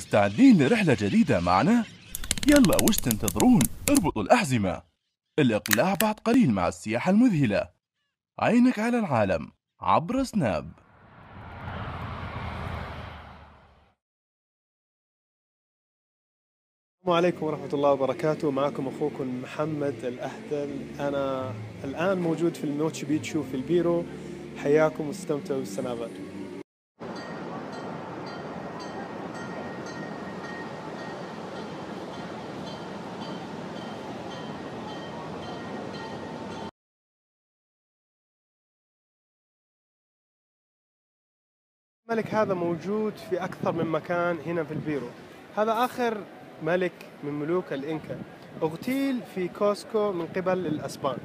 مستعدين لرحلة جديدة معنا؟ يلا وش تنتظرون؟ اربطوا الأحزمة. الإقلاع بعد قليل مع السياحة المذهلة. عينك على العالم عبر سناب. السلام عليكم ورحمة الله وبركاته. معكم أخوكم محمد الأهدل. أنا الآن موجود في ماتشو بيتشو في البيرو. حياكم واستمتعوا بالسنابات. الملك هذا موجود في أكثر من مكان هنا في البيرو. هذا آخر ملك من ملوك الإنكا، اغتيل في كوسكو من قبل الأسبان.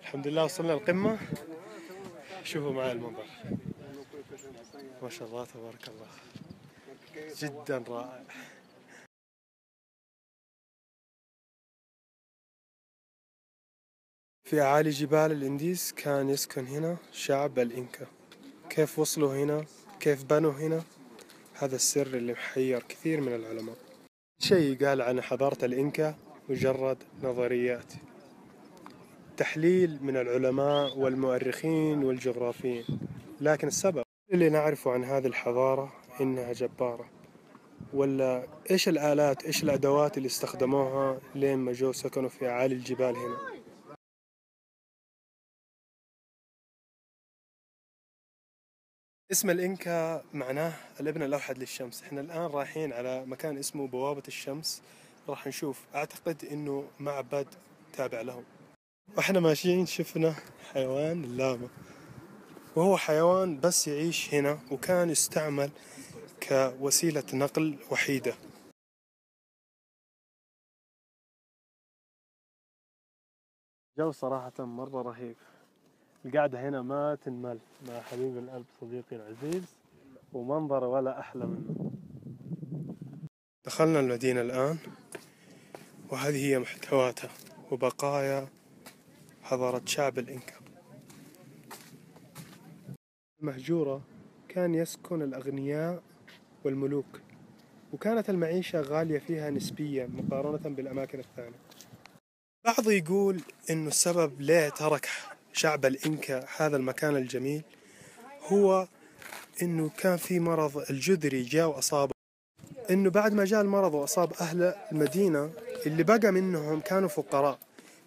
الحمد لله وصلنا القمة. شوفوا معي المنظر، ما شاء الله تبارك الله، جدا رائع. في أعالي جبال الانديز كان يسكن هنا شعب الإنكا. كيف وصلوا هنا؟ كيف بنوا هنا؟ هذا السر اللي محير كثير من العلماء. شيء قال عن حضارة الإنكا مجرد نظريات، تحليل من العلماء والمؤرخين والجغرافيين، لكن السبب اللي نعرفه عن هذه الحضارة إنها جبارة. ولا إيش الآلات، إيش الأدوات اللي استخدموها لين ما جو سكنوا في أعالي الجبال هنا. اسم الإنكا معناه الابن الأوحد للشمس. احنا الآن رايحين على مكان اسمه بوابة الشمس، راح نشوف، أعتقد إنه معبد تابع لهم. واحنا ماشيين شفنا حيوان اللاما، وهو حيوان بس يعيش هنا وكان يستعمل كوسيلة نقل وحيدة. الجو صراحة مرة رهيب. القعدة هنا ما تنمل مع حبيب القلب صديقي العزيز، ومنظر ولا أحلى منه. دخلنا المدينة الآن، وهذه هي محتواتها وبقايا حضارة شعب الإنكا. المهجورة كان يسكن الأغنياء والملوك، وكانت المعيشة غالية فيها نسبيا مقارنة بالأماكن الثانية. بعض يقول إنه السبب ليه ترك شعب الإنكا هذا المكان الجميل هو إنه كان في مرض الجذري جاء وأصابه. إنه بعد ما جاء المرض وأصاب أهل المدينة اللي بقى منهم كانوا فقراء،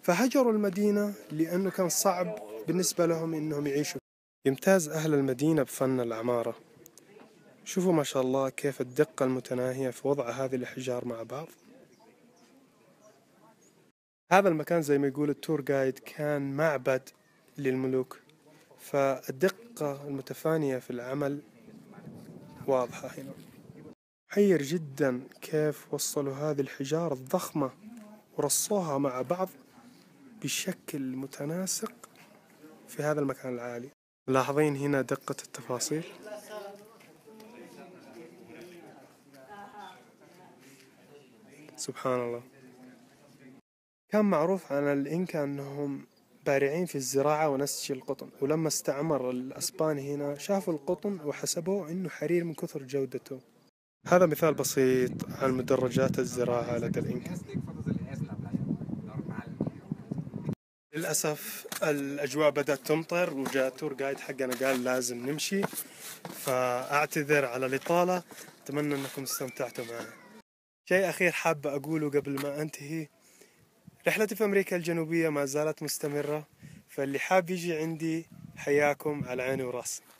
فهجروا المدينة لأنه كان صعب بالنسبة لهم إنهم يعيشوا. يمتاز أهل المدينة بفن العمارة. شوفوا ما شاء الله كيف الدقة المتناهية في وضع هذه الأحجار مع بعض. هذا المكان زي ما يقول التورغايد كان معبد للملوك، فالدقة المتفانية في العمل واضحة هنا. محير جدا كيف وصلوا هذه الحجارة الضخمة ورصوها مع بعض بشكل متناسق في هذا المكان العالي. ملاحظين هنا دقة التفاصيل. سبحان الله. كان معروف عن الإنكا أنهم بارعين في الزراعة ونسج القطن، ولما استعمر الأسبان هنا شافوا القطن وحسبوه إنه حرير من كثر جودته. هذا مثال بسيط عن مدرجات الزراعة لدى الإنكا. للأسف الأجواء بدأت تمطر، وجاء التور قايد حقنا قال لازم نمشي، فأعتذر على الإطالة. أتمنى أنكم استمتعتوا معنا. شيء أخير حاب أقوله قبل ما أنتهي، رحلتي في أمريكا الجنوبية ما زالت مستمرة، فاللي حاب يجي عندي حياكم على عيني وراسي.